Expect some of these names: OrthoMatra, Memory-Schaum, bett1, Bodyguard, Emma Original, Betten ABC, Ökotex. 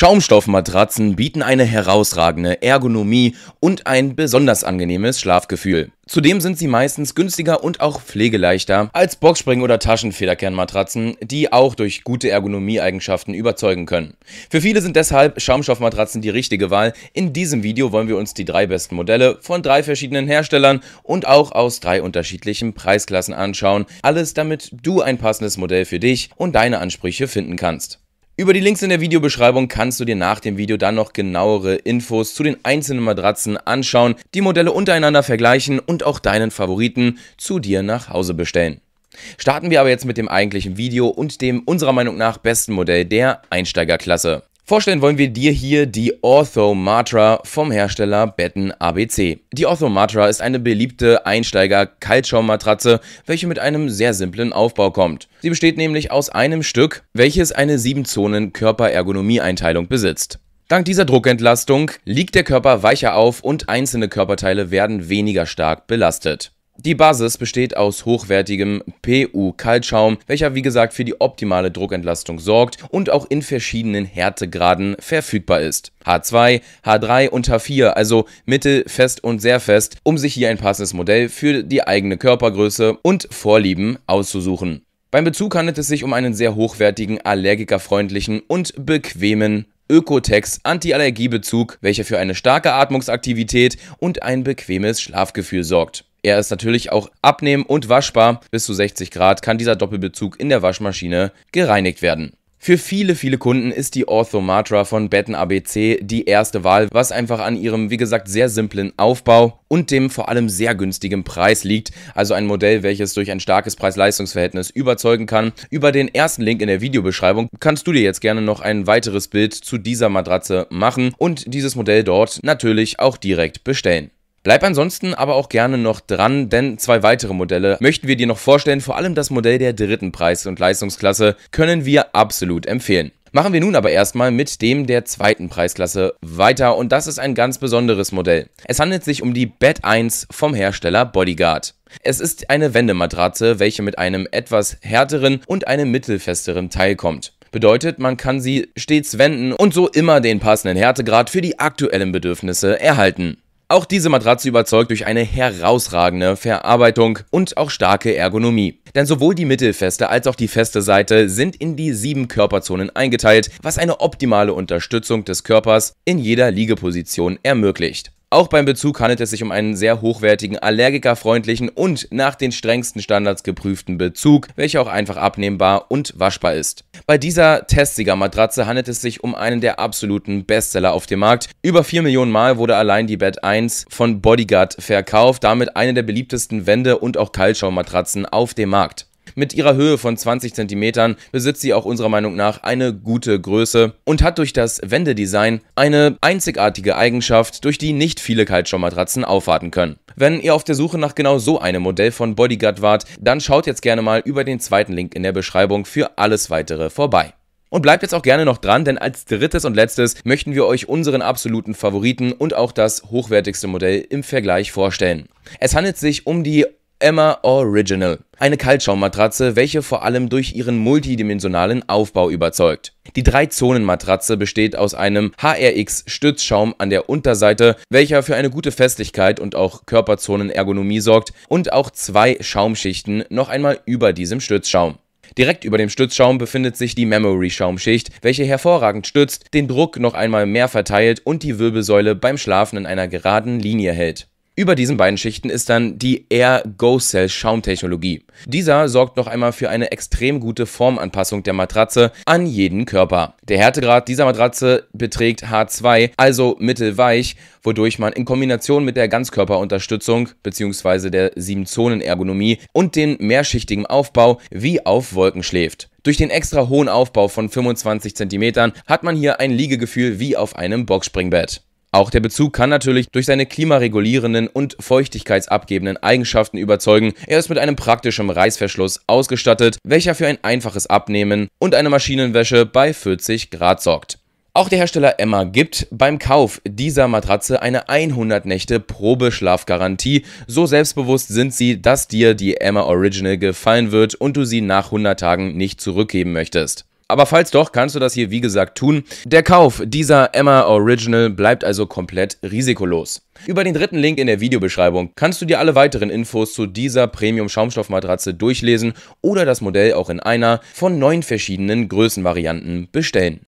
Schaumstoffmatratzen bieten eine herausragende Ergonomie und ein besonders angenehmes Schlafgefühl. Zudem sind sie meistens günstiger und auch pflegeleichter als Boxspring- oder Taschenfederkernmatratzen, die auch durch gute Ergonomie-Eigenschaften überzeugen können. Für viele sind deshalb Schaumstoffmatratzen die richtige Wahl. In diesem Video wollen wir uns die 3 besten Modelle von 3 verschiedenen Herstellern und auch aus 3 unterschiedlichen Preisklassen anschauen. Alles, damit du ein passendes Modell für dich und deine Ansprüche finden kannst. Über die Links in der Videobeschreibung kannst du dir nach dem Video dann noch genauere Infos zu den einzelnen Matratzen anschauen, die Modelle untereinander vergleichen und auch deinen Favoriten zu dir nach Hause bestellen. Starten wir aber jetzt mit dem eigentlichen Video und dem unserer Meinung nach besten Modell der Einsteigerklasse. Vorstellen wollen wir dir hier die OrthoMatra vom Hersteller Betten ABC. Die OrthoMatra ist eine beliebte Einsteiger-Kaltschaummatratze, welche mit einem sehr simplen Aufbau kommt. Sie besteht nämlich aus einem Stück, welches eine 7-Zonen-Körperergonomie-Einteilung besitzt. Dank dieser Druckentlastung liegt der Körper weicher auf und einzelne Körperteile werden weniger stark belastet. Die Basis besteht aus hochwertigem PU-Kaltschaum, welcher wie gesagt für die optimale Druckentlastung sorgt und auch in verschiedenen Härtegraden verfügbar ist. H2, H3 und H4, also mittel, fest und sehr fest, um sich hier ein passendes Modell für die eigene Körpergröße und Vorlieben auszusuchen. Beim Bezug handelt es sich um einen sehr hochwertigen, allergikerfreundlichen und bequemen Ökotex Antiallergiebezug, welcher für eine starke Atmungsaktivität und ein bequemes Schlafgefühl sorgt. Er ist natürlich auch abnehm- und waschbar. Bis zu 60 Grad kann dieser Doppelbezug in der Waschmaschine gereinigt werden. Für viele Kunden ist die OrthoMatra von Betten ABC die erste Wahl, was einfach an ihrem, wie gesagt, sehr simplen Aufbau und dem vor allem sehr günstigen Preis liegt. Also ein Modell, welches durch ein starkes Preis-Leistungs-Verhältnis überzeugen kann. Über den ersten Link in der Videobeschreibung kannst du dir jetzt gerne noch ein weiteres Bild zu dieser Matratze machen und dieses Modell dort natürlich auch direkt bestellen. Bleib ansonsten aber auch gerne noch dran, denn 2 weitere Modelle möchten wir dir noch vorstellen, vor allem das Modell der dritten Preis- und Leistungsklasse können wir absolut empfehlen. Machen wir nun aber erstmal mit dem der zweiten Preisklasse weiter und das ist ein ganz besonderes Modell. Es handelt sich um die bett1 vom Hersteller Bodyguard. Es ist eine Wendematratze, welche mit einem etwas härteren und einem mittelfesteren Teil kommt. Bedeutet, man kann sie stets wenden und so immer den passenden Härtegrad für die aktuellen Bedürfnisse erhalten. Auch diese Matratze überzeugt durch eine herausragende Verarbeitung und auch starke Ergonomie. Denn sowohl die mittelfeste als auch die feste Seite sind in die 7 Körperzonen eingeteilt, was eine optimale Unterstützung des Körpers in jeder Liegeposition ermöglicht. Auch beim Bezug handelt es sich um einen sehr hochwertigen, allergikerfreundlichen und nach den strengsten Standards geprüften Bezug, welcher auch einfach abnehmbar und waschbar ist. Bei dieser Testsiegermatratze handelt es sich um einen der absoluten Bestseller auf dem Markt. Über 4 Millionen Mal wurde allein die bett1 von Bodyguard verkauft, damit eine der beliebtesten Wände- und auch Kaltschaummatratzen auf dem Markt. Mit ihrer Höhe von 20 cm besitzt sie auch unserer Meinung nach eine gute Größe und hat durch das Wendedesign eine einzigartige Eigenschaft, durch die nicht viele Kaltschaummatratzen aufwarten können. Wenn ihr auf der Suche nach genau so einem Modell von Bodyguard wart, dann schaut jetzt gerne mal über den zweiten Link in der Beschreibung für alles weitere vorbei. Und bleibt jetzt auch gerne noch dran, denn als drittes und letztes möchten wir euch unseren absoluten Favoriten und auch das hochwertigste Modell im Vergleich vorstellen. Es handelt sich um die Emma Original, eine Kaltschaummatratze, welche vor allem durch ihren multidimensionalen Aufbau überzeugt. Die 3-Zonen-Matratze besteht aus einem HRX-Stützschaum an der Unterseite, welcher für eine gute Festigkeit und auch Körperzonenergonomie sorgt und auch 2 Schaumschichten noch einmal über diesem Stützschaum. Direkt über dem Stützschaum befindet sich die Memory-Schaumschicht, welche hervorragend stützt, den Druck noch einmal mehr verteilt und die Wirbelsäule beim Schlafen in einer geraden Linie hält. Über diesen beiden Schichten ist dann die Air Go Cell Schaumtechnologie. Dieser sorgt noch einmal für eine extrem gute Formanpassung der Matratze an jeden Körper. Der Härtegrad dieser Matratze beträgt H2, also mittelweich, wodurch man in Kombination mit der Ganzkörperunterstützung bzw. der 7-Zonen-Ergonomie und den mehrschichtigen Aufbau wie auf Wolken schläft. Durch den extra hohen Aufbau von 25 cm hat man hier ein Liegegefühl wie auf einem Boxspringbett. Auch der Bezug kann natürlich durch seine klimaregulierenden und feuchtigkeitsabgebenden Eigenschaften überzeugen. Er ist mit einem praktischen Reißverschluss ausgestattet, welcher für ein einfaches Abnehmen und eine Maschinenwäsche bei 40 Grad sorgt. Auch der Hersteller Emma gibt beim Kauf dieser Matratze eine 100 Nächte Probeschlafgarantie. So selbstbewusst sind sie, dass dir die Emma Original gefallen wird und du sie nach 100 Tagen nicht zurückgeben möchtest. Aber falls doch, kannst du das hier wie gesagt tun. Der Kauf dieser Emma Original bleibt also komplett risikolos. Über den dritten Link in der Videobeschreibung kannst du dir alle weiteren Infos zu dieser Premium-Schaumstoffmatratze durchlesen oder das Modell auch in einer von 9 verschiedenen Größenvarianten bestellen.